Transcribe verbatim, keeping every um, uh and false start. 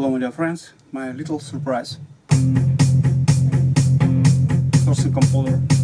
Hello, dear friends, my little surprise. Thorsten Komposer.